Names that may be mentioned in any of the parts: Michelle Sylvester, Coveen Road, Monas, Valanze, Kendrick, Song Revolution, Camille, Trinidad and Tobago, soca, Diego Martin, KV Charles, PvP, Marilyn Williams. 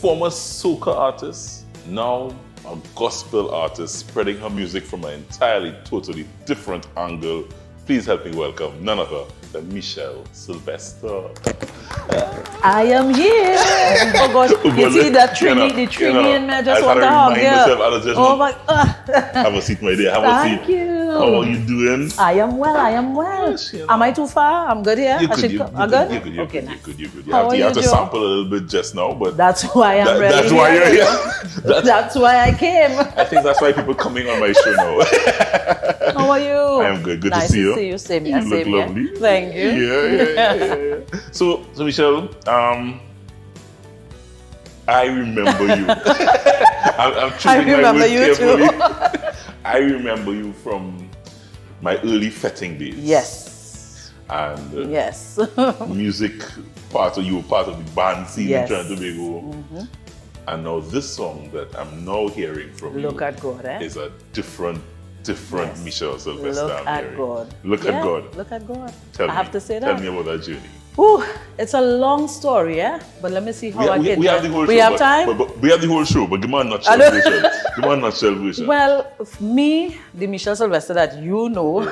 former soca artist, now a gospel artist, spreading her music from an entirely, totally different angle. Please help me welcome none other than Michelle Sylvester. I am here. Oh God, you see that Trini, the Trini and me, I just want to hug you. Oh my God. Have a seat, my dear. Have a seat. Thank you. How are you doing? I am well. I am well. Yes, you know. Am I too far? I'm good here. You're good. You have to sample a little bit just now, but that's why I'm ready. That's why you're here. That's why I came. I think that's why people coming on my show now. How are you? I am good. Good to see you. You look lovely. Thank you. Yeah. So Michelle, I remember you. I'm choosing my words carefully. I remember you from my early fetting days. Yes. And music part of you were part of the band scene in Trinidad and Tobago. Mm-hmm. And now this song that I'm now hearing from is a different Michelle Sylvester. Look at God. Tell me about that journey. Ooh, it's a long story, yeah? But let me see how I get there. We have the whole show, but give me a nutshell version. Well, me, the Michelle Sylvester that you know,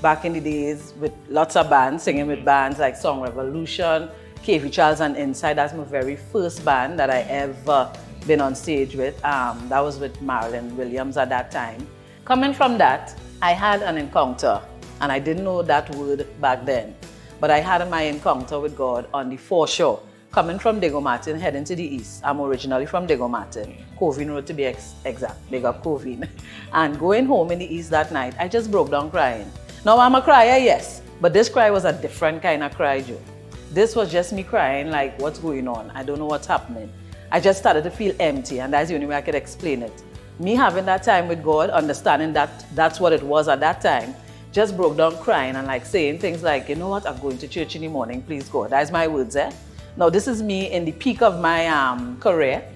back in the days with lots of bands, singing with bands like Song Revolution, KV Charles and Inside. That's my very first band that I ever been on stage with. That was with Marilyn Williams at that time. Coming from that, I had an encounter. And I didn't know that word back then. But I had my encounter with God on the foreshore, coming from Diego Martin, heading to the east. I'm originally from Diego Martin, Coveen Road to be exact, big up Coveen. And going home in the east that night, I just broke down crying. Now I'm a crier, yes, but this cry was a different kind of cry, Joe. This was just me crying like, what's going on? I don't know what's happening. I just started to feel empty, and that's the only way I could explain it. Me having that time with God, understanding that that's what it was at that time, just broke down crying and like saying things like, you know what, I'm going to church in the morning, please God. That's my words, eh? Now this is me in the peak of my career.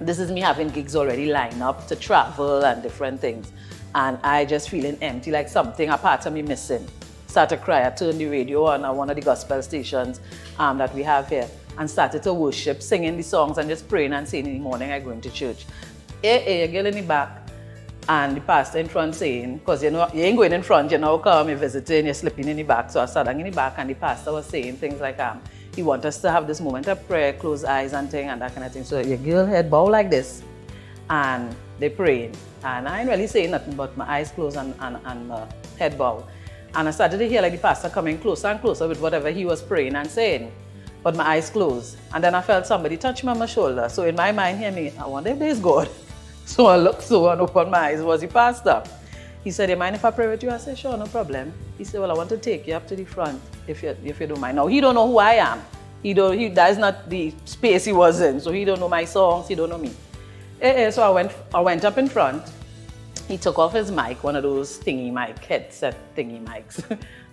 This is me having gigs already lined up to travel and different things. And I just feeling empty, like something, a part of me missing. Started to cry, I turned the radio on one of the gospel stations that we have here and started to worship, singing the songs and just praying and saying in the morning, I'm going to church. Hey, girl in the back. And the pastor in front saying, because you know, you ain't going in front, you know, come, you're visiting, you're slipping in the back. So I sat down in the back and the pastor was saying things like, he wants us to have this moment of prayer, close eyes and thing and that kind of thing. So your girl head bow like this and they're praying. And I ain't really saying nothing but my eyes closed and my head bow. And I started to hear like the pastor coming closer and closer with whatever he was praying and saying, but my eyes closed. And then I felt somebody touch me on my shoulder. So in my mind, hear me, I wonder if there's God. So I looked and opened my eyes, was the pastor. He said, you mind if I pray with you? I said, sure, no problem. He said, well, I want to take you up to the front, if you don't mind. Now, he don't know who I am. That's not the space he was in, so he don't know my songs, he don't know me. So I went up in front. He took off his mic, one of those thingy mic, headset thingy mics.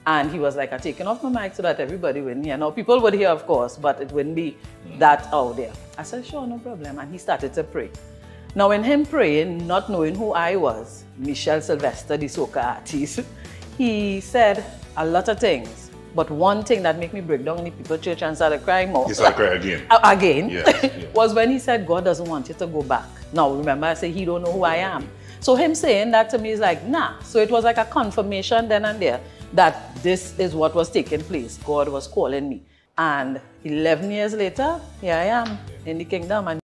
And he was like, I'm taking off my mic so that everybody wouldn't hear. Now, people would hear, of course, but it wouldn't be that out there. I said, sure, no problem. And he started to pray. Now in him praying, not knowing who I was, Michelle Sylvester, the soca artist, he said a lot of things. But one thing that made me break down in the people's church and started crying more. He started crying again. Yes. Was when he said, God doesn't want you to go back. Now remember, I say he don't know who I am. So him saying that to me is like, nah. So it was like a confirmation then and there that this is what was taking place. God was calling me. And 11 years later, here I am in the kingdom. And